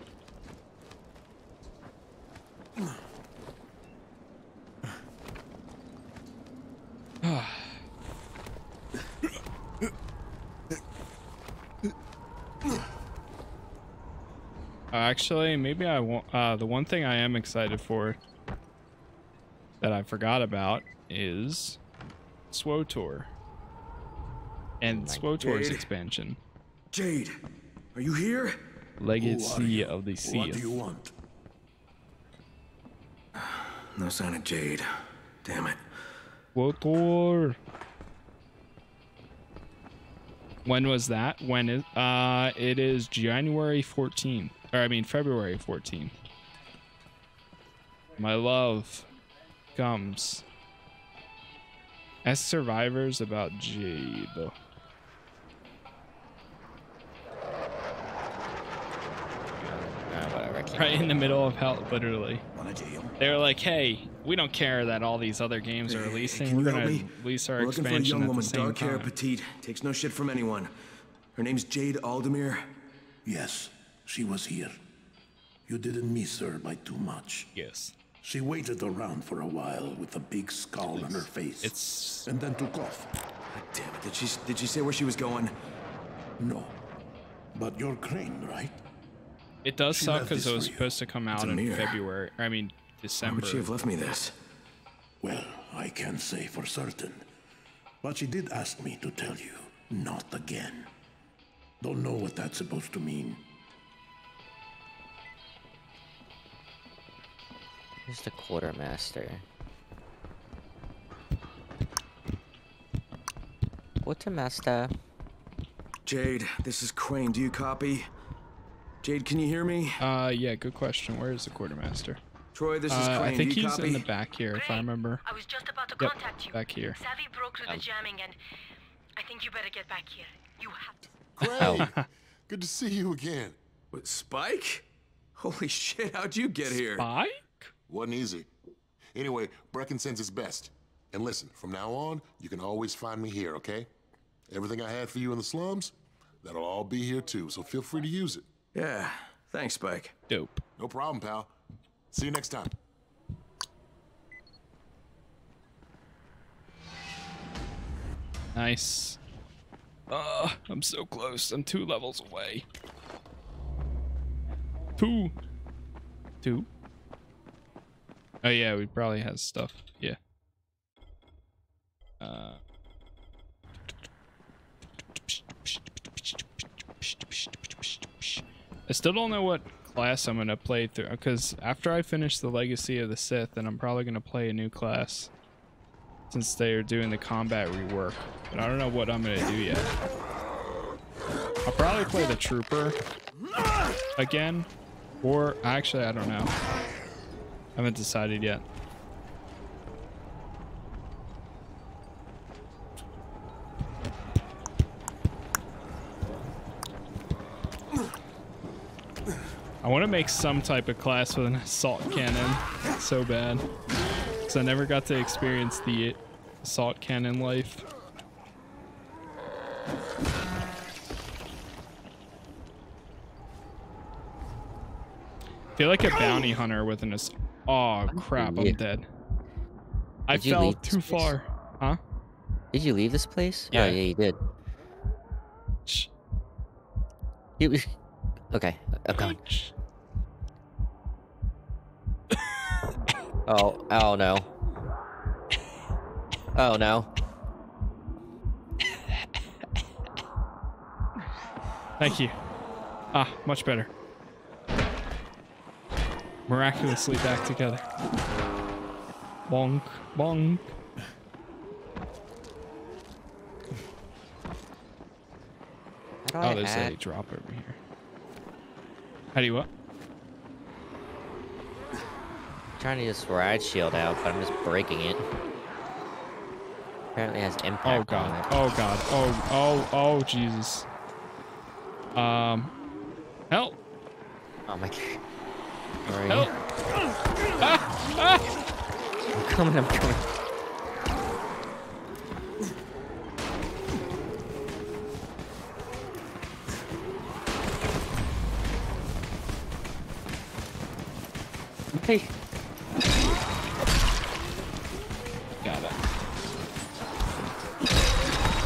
Actually, maybe I won't. The one thing I am excited for that I forgot about is SWTOR and SWTOR's expansion. Jade, are you here? Legacy of the Sea. What do you want? No sign of Jade. Damn it. SWTOR. When was that? When is? It is January 14th. Or I mean February 14th. My love comes. Ask survivors about Jade. Right in the middle of hell, literally. They were like, "Hey, we don't care that all these other games are releasing. We're gonna release our expansion at the same time." Dark hair, petite, takes no shit from anyone. Her name's Jade Aldemir. Yes. She was here. You didn't miss her by too much. Yes. She waited around for a while with a big skull on her face. And then took off. God damn it, did she say where she was going? No. But you're Crane, right? It does suck because it was supposed to come out in February. I mean, December. Why would she have left me this? Well, I can't say for certain. But she did ask me to tell you, not again. Don't know what that's supposed to mean. Who's the quartermaster? Quartermaster. Jade, this is Crane. Do you copy? Jade, can you hear me? Yeah, good question. Where is the quartermaster? Troy, this is Crane. I think he's in the back here, if I remember. I was just about to contact you. Back here. Savvy broke through the jamming, and I think you better get back here. You have to. Crane, good to see you again. With Spike? Holy shit! How'd you get here? Spike? Wasn't easy. Anyway, Brecken sends his best. And listen, from now on, you can always find me here, okay? Everything I had for you in the slums, that'll all be here too, so feel free to use it. Yeah, thanks, Spike. Dope. No problem, pal. See you next time. Nice. I'm so close. I'm 2 levels away. 2. 2. Oh yeah, we probably has stuff. Yeah. I still don't know what class I'm gonna play through, because after I finish the Legacy of the Sith, then I'm probably gonna play a new class since they are doing the combat rework. But I don't know what I'm gonna do yet. I'll probably play the Trooper again, or actually I don't know. I haven't decided yet. I want to make some type of class with an assault cannon so bad, because I never got to experience the assault cannon life. I feel like a bounty hunter with an assault. Oh crap, I'm dead. I fell too far. Huh? Did you leave this place? Yeah, oh, yeah, you did. Shh. It was... Okay, I'm coming. Oh, oh no. Oh no. Thank you. Ah, much better. Miraculously back together. Bonk, bonk. Oh, there's a drop over here. How do you what? I'm trying to just ride shield out, but I'm just breaking it. Apparently it has impact. Oh god. On it. Oh god. Oh, oh, oh, Jesus. Help. Oh my god. Help. Ah, ah. I'm coming, I'm coming.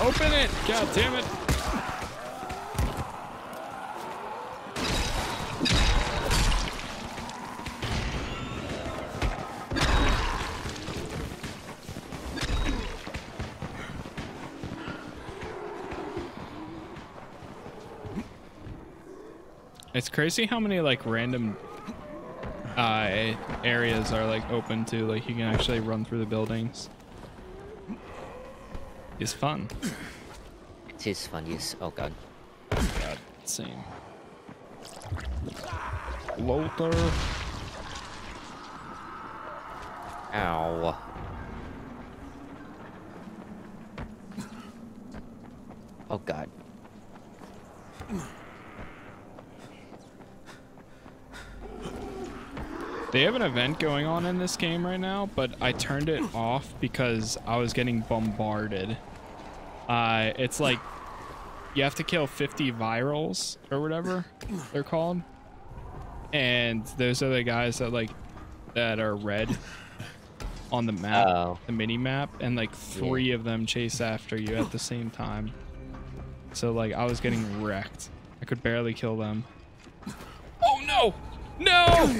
Open it! God damn it! It's crazy how many like random areas are like open to like you can actually run through the buildings. It's fun. It is fun, yes. Oh god. God, same. Lothar. Ow. Oh god. They have an event going on in this game right now, but I turned it off because I was getting bombarded. It's like you have to kill 50 virals or whatever they're called, and those are the guys that like that are red on the map, the mini map, and like three of them chase after you at the same time. So like I was getting wrecked. I could barely kill them. Oh no! No!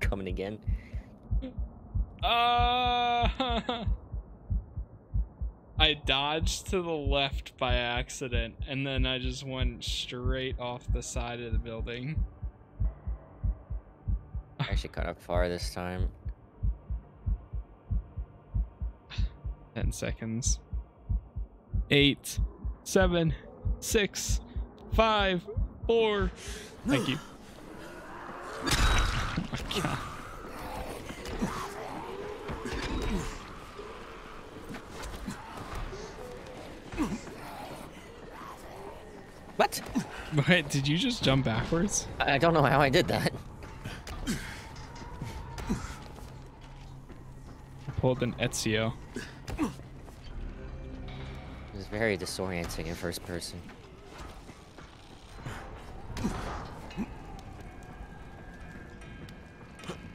Coming again. I dodged to the left by accident, and then I just went straight off the side of the building. I actually got up far this time. 10 seconds. 8, 7, 6, 5, 4. Thank you. Oh my god. What? Wait, did you just jump backwards? I don't know how I did that. I pulled an Ezio. It was very disorienting in first person.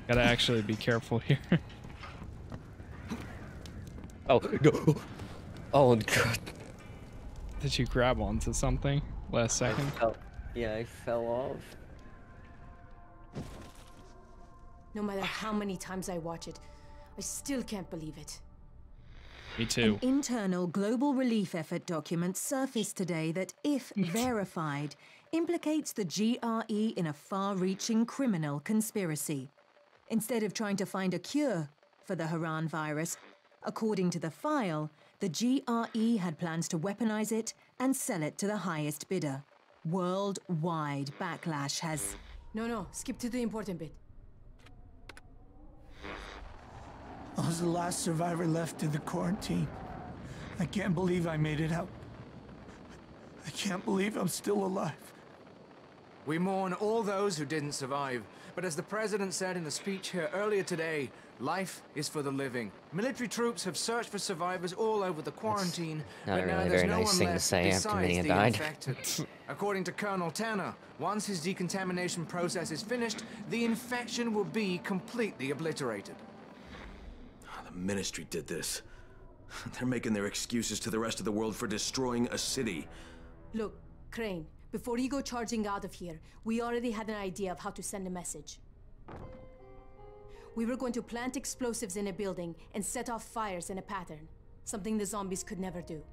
Gotta actually be careful here. Oh no! Oh god! Did you grab onto something last second? Yeah, I fell off. No matter how many times I watch it, I still can't believe it. Me too. An internal global relief effort document surfaced today that, if verified, implicates the GRE in a far-reaching criminal conspiracy. Instead of trying to find a cure for the Haran virus, according to the file, the GRE had plans to weaponize it and sell it to the highest bidder. Worldwide backlash has... No, skip to the important bit. I was the last survivor left in the quarantine. I can't believe I made it out. I can't believe I'm still alive. We mourn all those who didn't survive. But as the president said in a speech here earlier today, life is for the living. Military troops have searched for survivors all over the quarantine, but really now there's no one left besides the infected. According to Colonel Tanner, once his decontamination process is finished, the infection will be completely obliterated. The ministry did this. They're making their excuses to the rest of the world for destroying a city. Look, Crane. Before you go charging out of here, we already had an idea of how to send a message. We were going to plant explosives in a building and set off fires in a pattern, something the zombies could never do.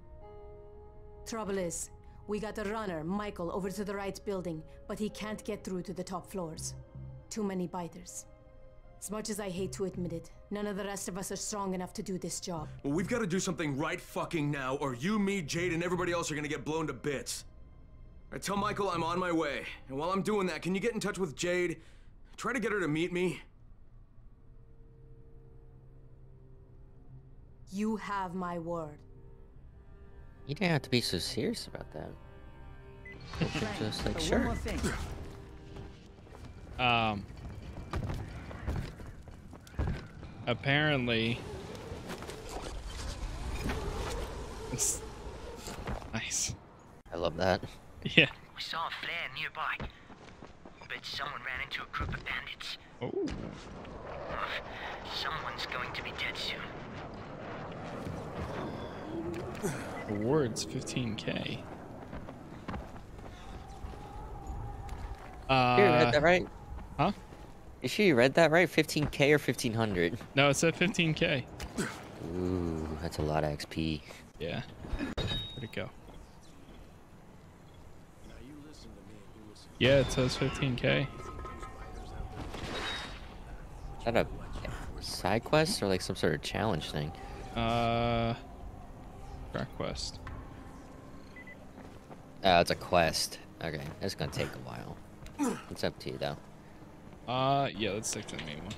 Trouble is, we got a runner, Michael, over to the right building, but he can't get through to the top floors. Too many biters. As much as I hate to admit it, none of the rest of us are strong enough to do this job. Well, we've got to do something right fucking now, or you, me, Jade, and everybody else are gonna get blown to bits. I tell Michael I'm on my way, and while I'm doing that, can you get in touch with Jade? Try to get her to meet me. You have my word. You didn't have to be so serious about that. Just like, sure. Apparently. It's nice. I love that. Yeah. We saw a flare nearby. Bet someone ran into a group of bandits. Oh. Someone's going to be dead soon. Awards, 15K. You read that right? Huh? You sure you read that right? 15K or 1,500? No, it said 15K. Ooh, that's a lot of XP. Yeah. Where'd it go? Yeah, it says 15K. Is that a side quest or like some sort of challenge thing? Quest. Oh, it's a quest. Okay, that's gonna take a while. It's up to you though. Yeah, let's stick to the main one.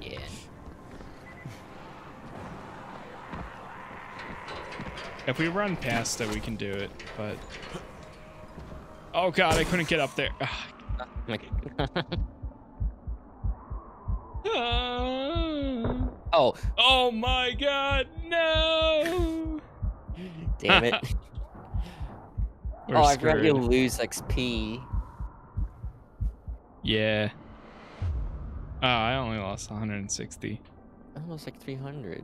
Yeah. If we run past it, we can do it, but... Oh god, I couldn't get up there. Oh. Oh my god, no! Damn it. Oh, I forgot you'll lose XP. Yeah. Oh, I only lost 160. I lost like 300.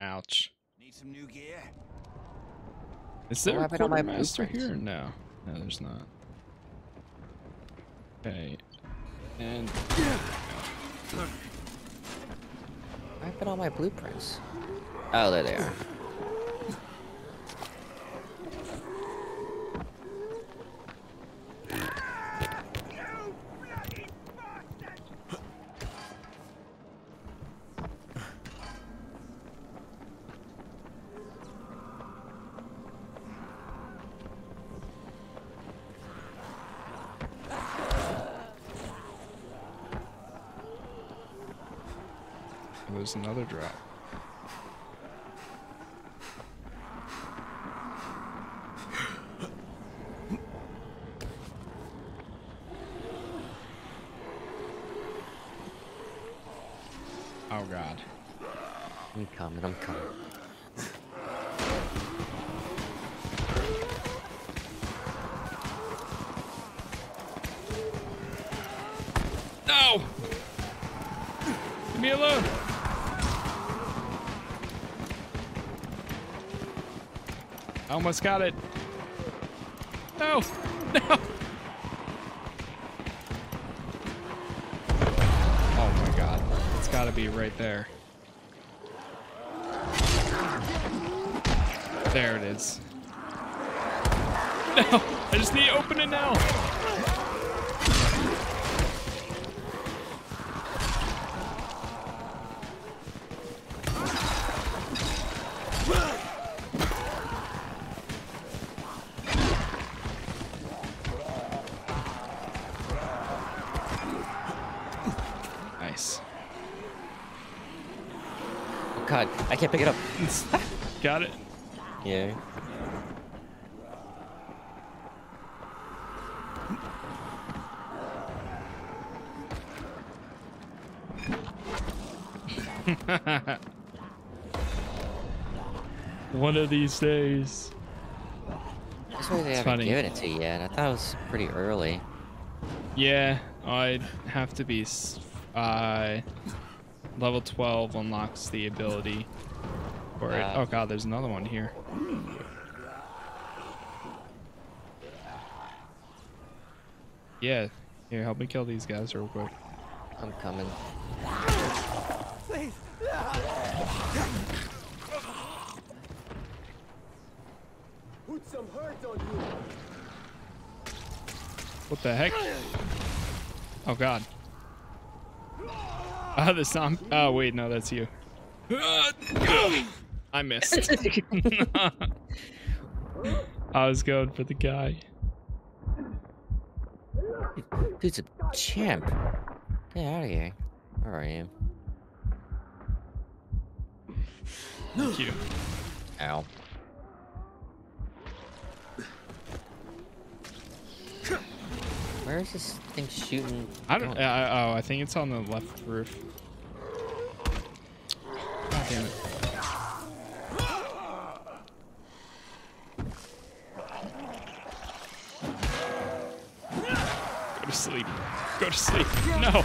Ouch. Need some new gear. Is there a quartermaster here? No. No, there's not. Okay. And I put all my blueprints. Oh, there they are. There's another drop. Oh god. I'm coming, I'm coming. No! Leave me alone! I almost got it. No! No! Oh my god. It's gotta be right there. There it is. No! I just need to open it now! I can't pick it up. Got it. Yeah. One of these days. That's why they haven't given it to you yet. I thought it was pretty early. Yeah, I'd have to be. Level 12 unlocks the ability for it. Oh god, there's another one here. Yeah, here, help me kill these guys real quick. I'm coming. Please. Put some hurt on you. What the heck? Oh god. Oh, the zombie. Oh, wait, no, that's you. I missed. I was going for the guy. Dude's a champ. Get out of here. Where are you? Thank you. Ow. Where is this thing shooting? I don't. Oh, I think it's on the left roof. God damn it! Go to sleep. Go to sleep. No.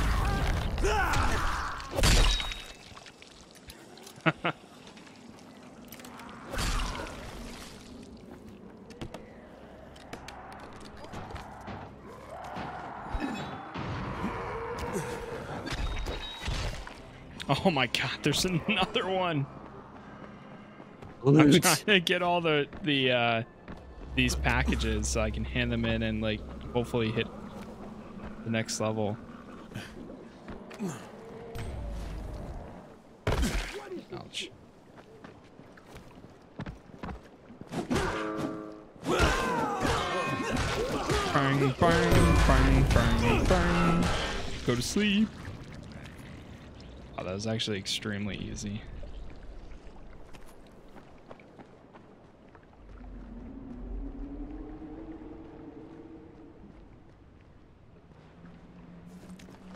Oh my god, there's another one. Loot. I'm trying to get all these packages so I can hand them in and like hopefully hit the next level. Ouch. Bang, bang, bang, bang, bang. Go to sleep. Oh, that was actually extremely easy.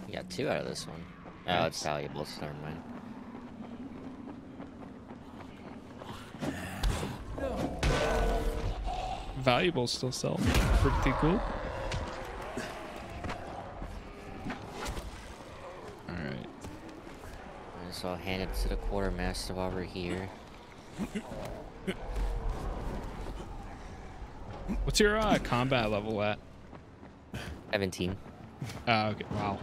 You got two out of this one. Oh, it's valuable, so never mind. Valuables still sell. Pretty cool. Alright. So I'll hand it to the quartermaster while we're here. What's your combat level at? 17. Oh, okay. Wow.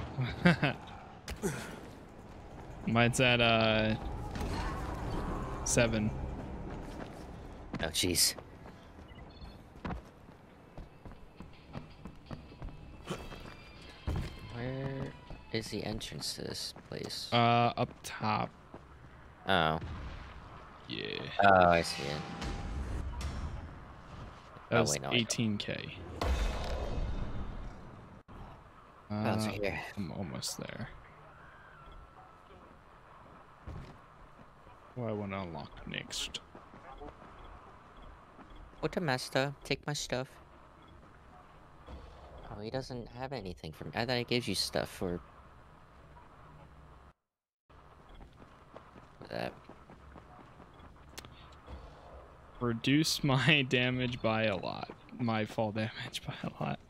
Mine's at 7. Oh, jeez. Where is the entrance to this place? Up top. Oh. Yeah. Oh, I see it. That was 18K. That's right here. I'm almost there. What do I want to unlock next? Quartermaster, take my stuff. Oh, he doesn't have anything for me. I thought he gives you stuff for that. Reduce my damage by a lot. My fall damage by a lot.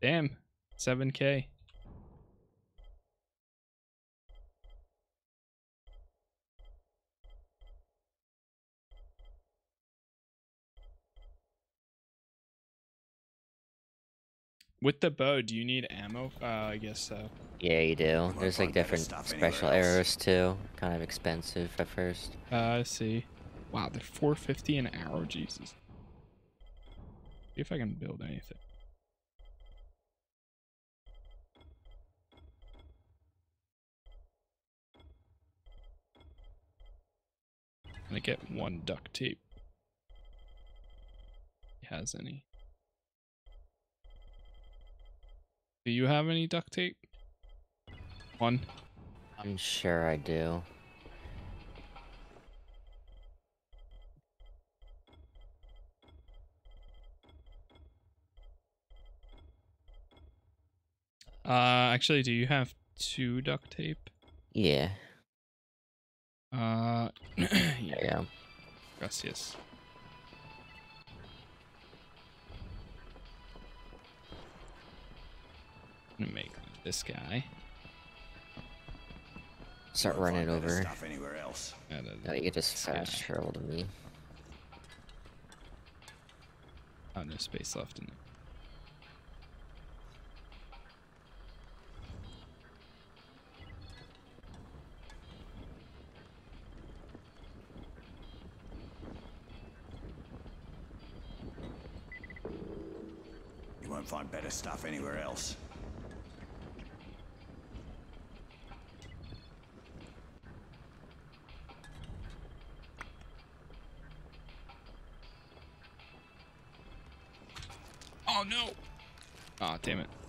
Damn, 7K. With the bow, do you need ammo? I guess so. Yeah, you do. There's like different special arrows too. Kind of expensive at first. I see. Wow, they're $4.50 an arrow. Jesus. See if I can build anything. I'm gonna get one duct tape. If he has any. Do you have any duct tape? One? I'm sure I do. Actually, do you have 2 duct tape? Yeah. Yeah. Gracias. I'm gonna make this guy. Start running over. Stuff anywhere else. No, you just fast travel to me. Oh, no space left in there. Find better stuff anywhere else. Oh no! Ah, damn it.